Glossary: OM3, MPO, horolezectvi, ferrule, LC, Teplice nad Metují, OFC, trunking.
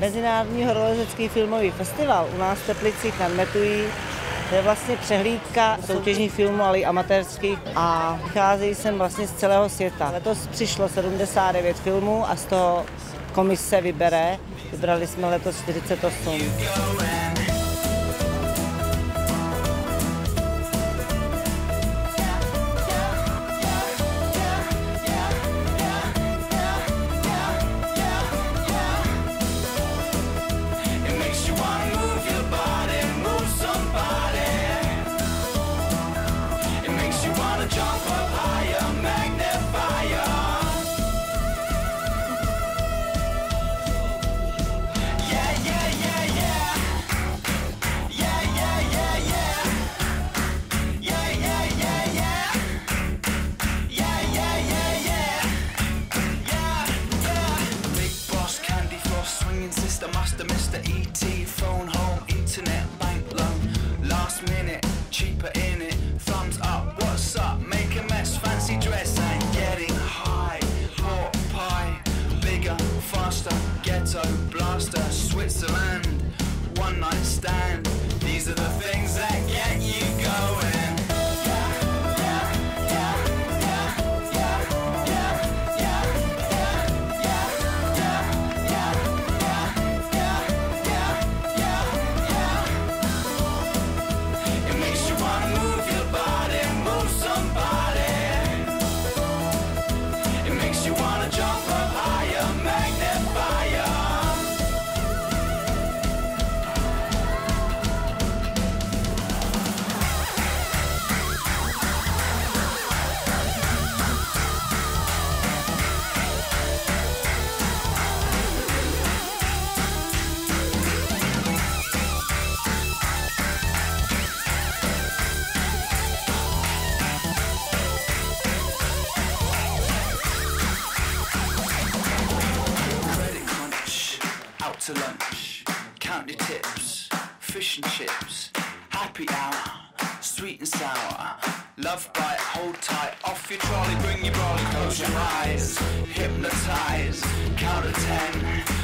Mezinárodní horolezecký filmový festival u nás v Teplicích nad Metují. To je vlastně přehlídka soutěžních filmů, ale i amatérských, a vycházejí sem vlastně z celého světa. Letos přišlo 79 filmů a z toho komise vybere. Vybrali jsme letos 48. Mr. E.T. phone, home, internet, bank loan, last minute, cheaper in it, thumbs up, what's up, make a mess, fancy dress, and getting high, hot pie, bigger, faster, ghetto, blaster, Switzerland, one night stand, these are the things that get you going. To lunch, count your tips, fish and chips, happy hour, sweet and sour, love bite, hold tight, off your trolley, bring your brolly, close your eyes, hypnotize, count to 10.